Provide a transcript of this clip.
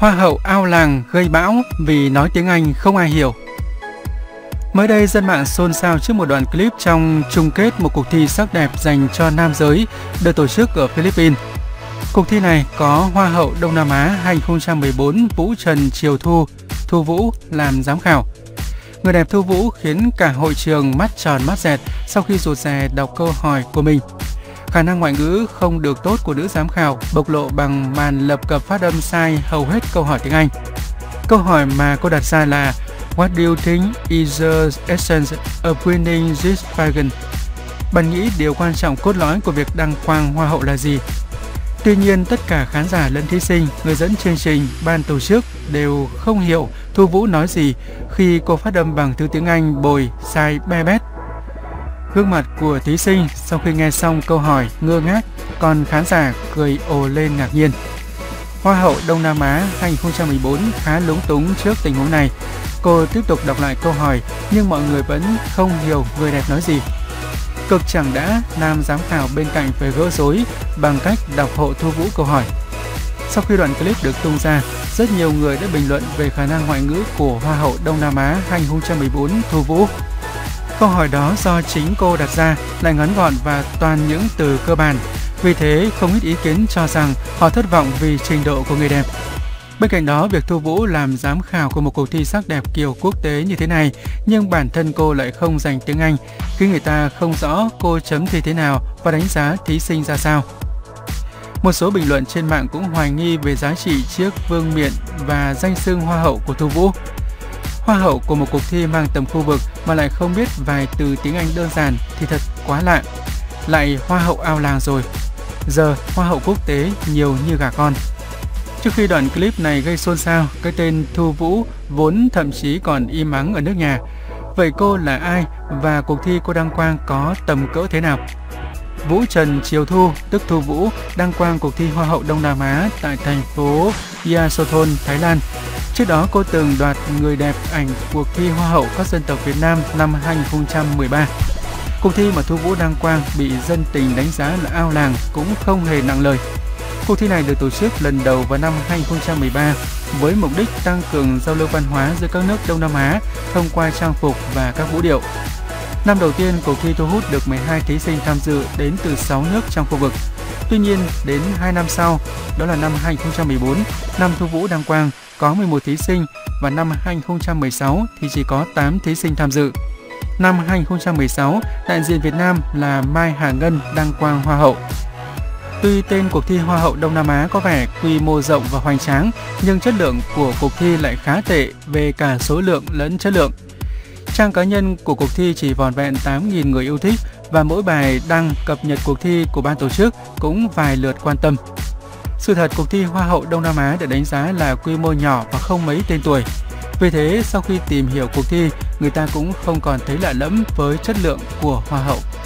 Hoa hậu ao làng gây bão vì nói tiếng Anh không ai hiểu. Mới đây, dân mạng xôn xao trước một đoạn clip trong chung kết một cuộc thi sắc đẹp dành cho nam giới được tổ chức ở Philippines. Cuộc thi này có Hoa hậu Đông Nam Á 2014 Vũ Trần Triều Thu, Thu Vũ làm giám khảo. Người đẹp Thu Vũ khiến cả hội trường mắt tròn mắt dẹt sau khi rụt rè đọc câu hỏi của mình. Khả năng ngoại ngữ không được tốt của nữ giám khảo bộc lộ bằng màn lập cập phát âm sai hầu hết câu hỏi tiếng Anh. Câu hỏi mà cô đặt ra là What do you think is the essence of winning this pageant? Bạn nghĩ điều quan trọng cốt lõi của việc đăng quang hoa hậu là gì? Tuy nhiên, tất cả khán giả lẫn thí sinh, người dẫn chương trình, ban tổ chức đều không hiểu Thu Vũ nói gì khi cô phát âm bằng thứ tiếng Anh bồi sai be bét. Gương mặt của thí sinh sau khi nghe xong câu hỏi ngơ ngác, còn khán giả cười ồ lên ngạc nhiên. Hoa hậu Đông Nam Á 2014 khá lúng túng trước tình huống này. Cô tiếp tục đọc lại câu hỏi nhưng mọi người vẫn không hiểu người đẹp nói gì. Cực chẳng đã, nam giám khảo bên cạnh phải gỡ rối bằng cách đọc hộ Thu Vũ câu hỏi. Sau khi đoạn clip được tung ra, rất nhiều người đã bình luận về khả năng ngoại ngữ của Hoa hậu Đông Nam Á 2014 Thu Vũ. Câu hỏi đó do chính cô đặt ra, lại ngắn gọn và toàn những từ cơ bản. Vì thế, không ít ý kiến cho rằng họ thất vọng vì trình độ của người đẹp. Bên cạnh đó, việc Thu Vũ làm giám khảo của một cuộc thi sắc đẹp kiểu quốc tế như thế này, nhưng bản thân cô lại không dành tiếng Anh, khiến người ta không rõ cô chấm thi thế nào và đánh giá thí sinh ra sao. Một số bình luận trên mạng cũng hoài nghi về giá trị chiếc vương miện và danh xưng hoa hậu của Thu Vũ. Hoa hậu của một cuộc thi mang tầm khu vực mà lại không biết vài từ tiếng Anh đơn giản thì thật quá lạ. Lại hoa hậu ao làng rồi, giờ hoa hậu quốc tế nhiều như gà con. Trước khi đoạn clip này gây xôn xao, cái tên Thu Vũ vốn thậm chí còn im ắng ở nước nhà. Vậy cô là ai và cuộc thi cô đăng quang có tầm cỡ thế nào? Vũ Trần Triều Thu, tức Thu Vũ, đăng quang cuộc thi Hoa hậu Đông Nam Á tại thành phố Yasothon, Thái Lan. Trước đó, cô từng đoạt người đẹp ảnh cuộc thi Hoa hậu các dân tộc Việt Nam năm 2013. Cuộc thi mà Thu Vũ đăng quang bị dân tình đánh giá là ao làng cũng không hề nặng lời. Cuộc thi này được tổ chức lần đầu vào năm 2013 với mục đích tăng cường giao lưu văn hóa giữa các nước Đông Nam Á thông qua trang phục và các vũ điệu. Năm đầu tiên, cuộc thi thu hút được 12 thí sinh tham dự đến từ 6 nước trong khu vực. Tuy nhiên, đến 2 năm sau, đó là năm 2014, năm Thu Vũ đăng quang, có 11 thí sinh và năm 2016 thì chỉ có 8 thí sinh tham dự. Năm 2016, đại diện Việt Nam là Mai Hà Ngân đăng quang Hoa hậu. Tuy tên cuộc thi Hoa hậu Đông Nam Á có vẻ quy mô rộng và hoành tráng, nhưng chất lượng của cuộc thi lại khá tệ về cả số lượng lẫn chất lượng. Trang cá nhân của cuộc thi chỉ vòn vẹn 8.000 người yêu thích và mỗi bài đăng cập nhật cuộc thi của ban tổ chức cũng vài lượt quan tâm. Sự thật, cuộc thi Hoa hậu Đông Nam Á được đánh giá là quy mô nhỏ và không mấy tên tuổi. Vì thế, sau khi tìm hiểu cuộc thi, người ta cũng không còn thấy lạ lẫm với chất lượng của Hoa hậu.